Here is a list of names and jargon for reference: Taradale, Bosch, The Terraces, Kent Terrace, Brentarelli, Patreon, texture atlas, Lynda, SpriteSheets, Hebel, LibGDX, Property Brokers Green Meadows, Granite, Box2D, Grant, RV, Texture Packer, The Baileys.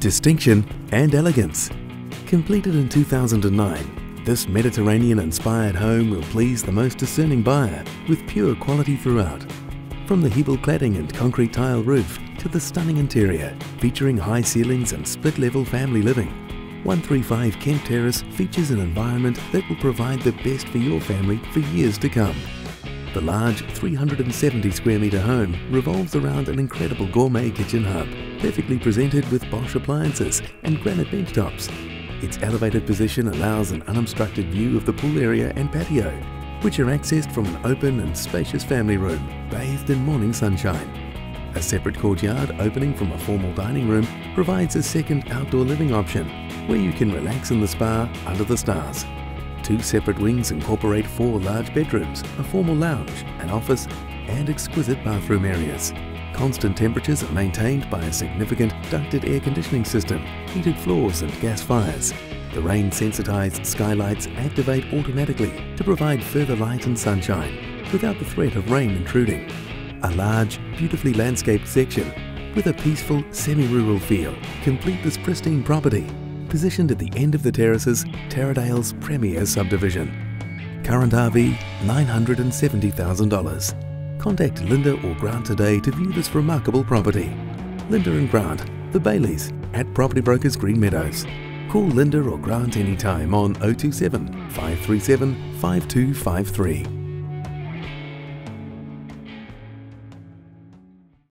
distinction and elegance. Completed in 2009, this Mediterranean-inspired home will please the most discerning buyer with pure quality throughout. From the Hebel cladding and concrete tile roof to the stunning interior, featuring high ceilings and split-level family living, 135 Kent Terrace features an environment that will provide the best for your family for years to come. The large 370 square metre home revolves around an incredible gourmet kitchen hub, perfectly presented with Bosch appliances and granite bench tops. Its elevated position allows an unobstructed view of the pool area and patio, which are accessed from an open and spacious family room, bathed in morning sunshine. A separate courtyard opening from a formal dining room provides a second outdoor living option, where you can relax in the spa under the stars. Two separate wings incorporate four large bedrooms, a formal lounge, an office, and exquisite bathroom areas. Constant temperatures are maintained by a significant ducted air conditioning system, heated floors and gas fires. The rain-sensitized skylights activate automatically to provide further light and sunshine, without the threat of rain intruding. A large, beautifully landscaped section with a peaceful, semi-rural feel complete this pristine property, positioned at the end of the terraces, Taradale's premier subdivision. Current RV, $970,000. Contact Lynda or Grant today to view this remarkable property. Lynda and Grant, The Baileys, at Property Brokers Green Meadows. Call Lynda or Grant anytime on 027 537 5253.